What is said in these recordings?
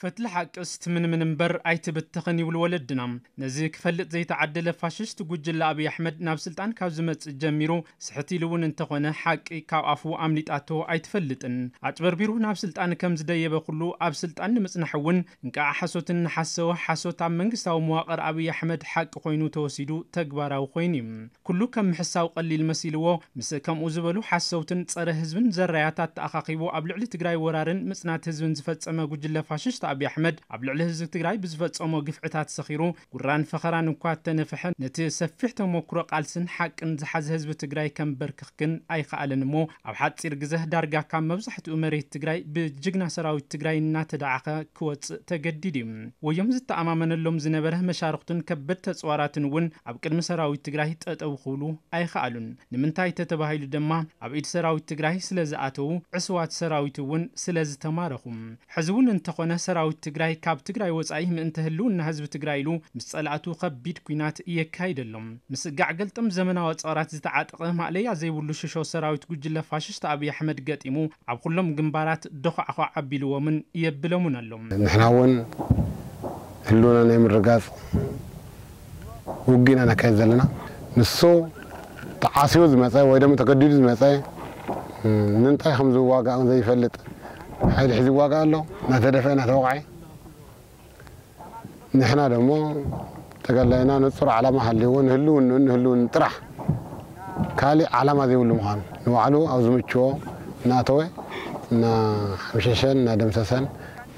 فتلحق است من بر عيت بالتقني والولدنا نزيك فلت زي تعدل فاشست جل أبي أحمد ناب سلطان كازمت جميرو سحتي لون انتقنا حق كعفو عملت أتو عيت فلتن عتبر بيرو ناب سلطان كم زداي بقولو أب سلطان مثل نحون إنك حسوتن حسوت عم منجس أو مواقر أبي أحمد حق قينو توسيدو تجبره قينم كله كم حسوا قليل مسيلو مثل كم أزبلو حسوتن تصير هزبن زرعات تأخقيبو قبل على تجري ورارن مثل هزبن زفت أما جل فاشست أبي أحمد قبل على هزب تجري بزفت أما قفعتات سخيرو قران فخران وقعد تنفحن نتسفحت ومكرق على سن حق إن حز هزب تجري كم برككن أي قال نمو أو حد سير جزه درجة كم مبزحة أمري تجري بجنة سراوي تجري ناتدعك كوت تجديدم ويمز أمامنا اللوم زنبره مشارقتن كبت صورات ون أبكر مسراوي تجري أو خلو أي خالن نمنتاي تتباهي لدما أبيد سراوي تجري سلزعته عسوات سراوي ون سلز تمارهم حزون انتقنا سراوي تجري كاب تجري وزعيهم انتهلون هزب تجري له مسألته خبيد كينات يكيد اللوم مسقع قلتم زمنات صارت زتعتقهم عليه زي ولششوا سراوي تجلى فاشست أبي أحمد جاتيمو عبقلهم جنبارات دخ أخو عبيلو من يبلمون اللوم نحن هلونا نعمل رجاز وجينا نكذا لنا نسو تعاسيو زمتاي وإذا متقدد زمتاي ننتهي خمسة واقع زي فلت هاي حزب واقع له نتدفعنا توقعي نحنا دمو تقلينا نصر على محل ونهلون طرح كالي على ما ذي ولمهان نوعلو أو زمتشو ناتوي نحمششن ندمسسن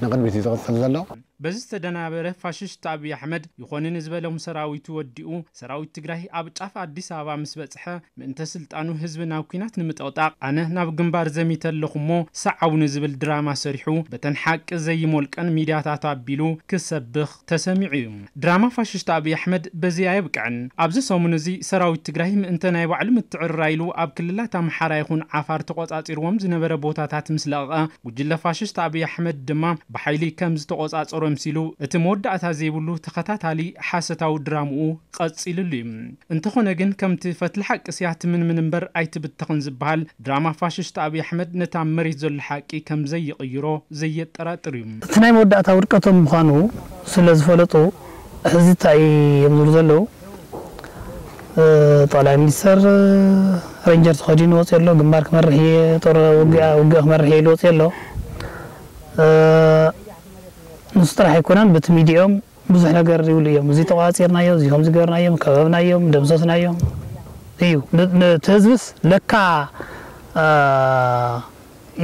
نقد بيتي تغسل زلو بزست دنابره فاشست أبي أحمد يخون نسبة لهم سراويت وديو سراويت تجري أبتشاف عديس أبا مسبتها من تسلت أنو حزب ناوكينات نمتقطع أنا ناب جنبار زميت اللقمو سعوا نسبة الدراما سرحو بتنحك زي ملك أن ميديا تعبيلو كسبخ تسمعهم دراما فاشست أبي أحمد بزي أبك عن أبزس ومنزي سراويت تجري من تناي وعلم التعريلو أب كل لا تم حرايقون عفار تقطع إروم زنبرة بوتات مسلقة وجل فاشست أبي أحمد دما بحيلي كمز تقطع إروم مسيلو تمود أتازيبلو تقطعت علي حاسة درامو قد سيلليم انتخونا جن كم تفتلحق سيعت من بر أيت بالتقنز بحال دراما فاششت أبي أحمد نتعمري زل حقي كم زي غيره زي تراتريم تناي مود أتوركتم مخانو سلز فلتو حزت أي منور زلو طالع ميسر رينجر خادين وصيلو جمبارك مرحية تر وجه مرحية وصيلو نسترح يكونان بتميديهم بزحنا قرروا اليوم وزي تواصيرنا يوم زي هم زقرنا يوم كبابنا يوم دمسسنا يوم ايو نتهزبس لكا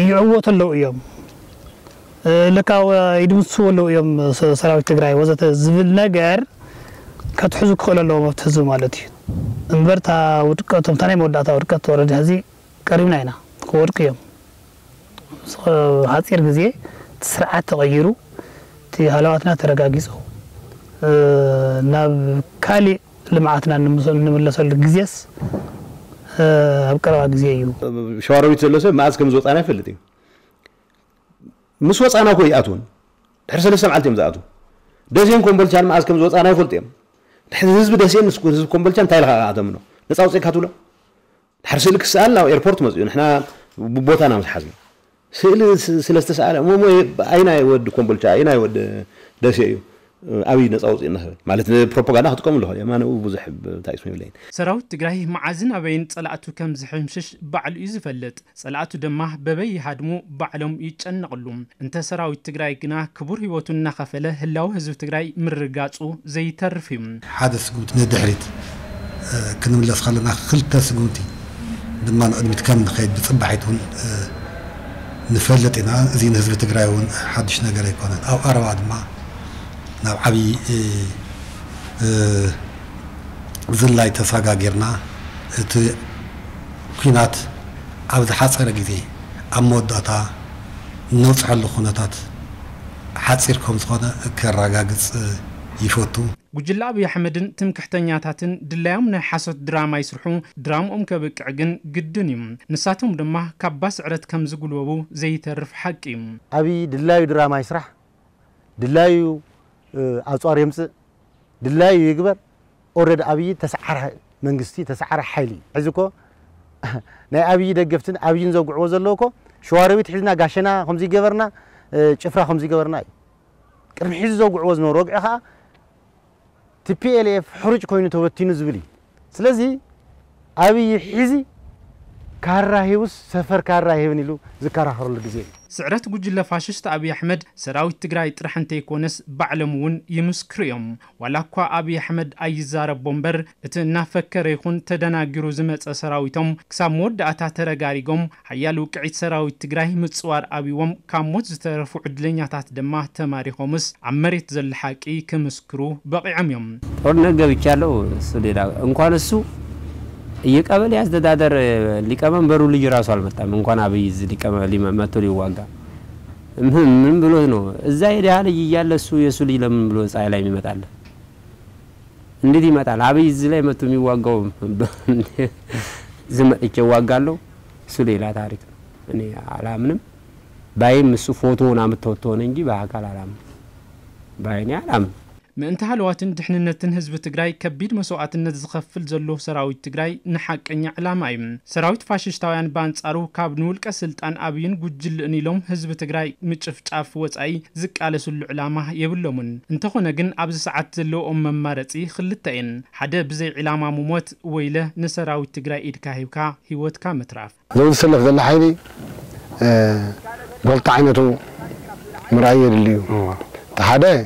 يعوت اللو يوم لكا يدمسوا اللو يوم سراوي تقرأي وزت زبلنا قر كتحزو كخول اللو ما بتهزو مالتي انبرتا ودقاتهم تاني مودعتا ودقات ورد هزي قريبنا هنا ورق يوم هاتير قزي تسرعات تغيرو هلواتنا ترقاقيسو نابكالي لمعاتنا نملسو لقزيس أبكروا قزيه يو شوارو يتسلسو معاز كمزوط أنا فلتي مسوط أنا كوي أتون تحرسل السمع التيم ذاتو دازين كمبلشان معاز كمزوط أنا فلتيم تحرسل هزب دازين نسكو هزب كمبلشان تايلغا عدمنا نساو سيك هاتولا تحرسل لك السؤال لاو ايربورت مزيو نحنا ببوتانا متحزين سلستسأله مو أين يود كمبلشة أين يود دشيء أبي نصوص إنها مالتنا بروباغندا هتكمل لها يعني أنا وبزح بتعيش مين لين سراوت تجري معزنا بين صلعته كم زحمشش بعل يزفلت صلعته دمه ببي هدمو بعلهم يتنقلهم أنت سراوت تجري جناه كبر هو تنخفله هلاو هزو تجري مرقاتو زي ترفهم حادث قوتنا دحرت كنا ولا خلنا خلت سقوتي دمنا قد متكمل خيد بصبحتهم نفلت إن زين هزب تجريون حدش نجري كونن أو أرواد ما نبعبي زلاي تساقا جرنا تقينات عبد حصير جدي أمود أتا نصح اللخونات حصير كم صانة كراجعز يفوتو وجل أبي أحمد تم كحتنياتات دلائمنا حسد دراما يسرحون درام أمكبك عجن جدنيم نساتهم دمه كباس عرض كم زقول وابو زي ترف حكيم أبي دلائي دراما يسرح دلائي أصوار يمس دلائي يكبر أورد أبي تسعر منقستي تسعر حالي عزكو نا أبي دقفتن أبي نزوج عوز اللوكو شواربي تحلنا قاشنا خمسي جبرنا شفرة خمسي جبرنا كم حزوج عوز نورج أخا تبي إليه حرج كونه توتين زبلي سلزي أبي حزي كارهيوس سفر كارهيه نيلو ذكره حرل جزيل سعرات جوجل فاشست أبي أحمد سراوي تجري ترحن تيكونس بعلمون يمسكريهم ولكن أبي أحمد أي زار بومبر تنافكر يكون تدنا جروزمت سراويتهم كسامود أتاتر جاريجهم حيالو كعيد سراوي تجري متصور أبيهم كموت ترفع دلني تحت دمه تماريخهمس عمرت ذل حقيقي كمسكرو بقي عميم. أرنا قبل كله سديرا إنكان السو یک قبل از دادر لیکامن برولی جراسال می‌تام امکان آبیز لیکاملی ماتوری واقع مهم من بلوز نو زایر حالی یال سوی سلی لمن بلوز علامی متعال ندی متعال آبیز لی ماتومی واقع زم که واقعلو سلی لا تاریک نی علامنم بایم سفوتو نام توتوننگی با کل علام باینی علام من تحلوات دحنا تنهز بتجري كبير مسوعات النزخ في الجلوف سراوي تجري نحق إني علامين سراوي فاشش توان بانت أروه كابنول كسلت أن أبين جل إني لهم هزب تجري متشفت عفوت أي ذك على سل علامة يبلمون انتخونا جن أبز ساعات اللو أم مارتي خلتين حدا بزي علامة موت ويله نسراوي تجري إركاهيكا هيوت كامتراف لو نسلخ ذا الحيلي قلت عينته مراير الليو تحدى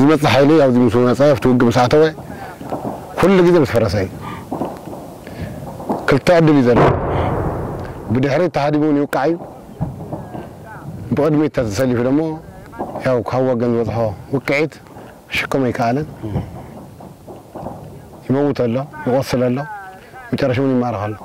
زمت حيلي أو زمت مسافة توقف مساعته كل جزء متفرسين كل تعد بذل بدحري تعديبون يوقعي بعد ما يتسلي في دمو ياو كهوا جن وضحه وقعت شكم يكالن يموت الله يوصل الله وترشوني ما رحل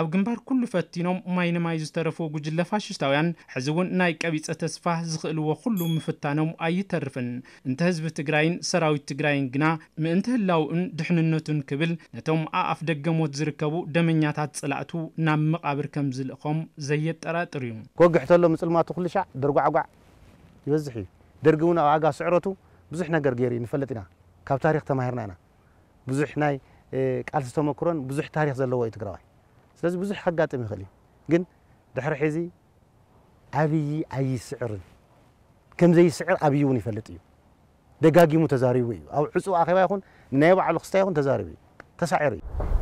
أو جنبار كل فتينهم ما ينمايز ترفو جل فاشستويان حزون نايك أبيت أتسفه زغلوا وخلوا مفتانهم أي ترفن انتهز بتجرين سراوي تجرين جنا من انتهى لو دحن النتون كبل نتهم أقف دجموت زركبو دمنيات هتصلعتو نام قبر كم زلقهم زي التراتريوم وقعت له مثل ما تقول شع درجع وقع يوزحي درجونا وعجع سعرته بزحنا جرجيرين فلتنا كاب تاريخ تماهرنا أنا بزحنا كألستهم كرون بزح تاريخ زلوا يتجرين لازم بزح حقات مخلي جن دحر حزي أبي أي سعر كم زي سعر أبيوني فلتيو دقاقي متزاريوي أو حسوا آخر يكون نايب على القصة يكون تزاريوي تسعري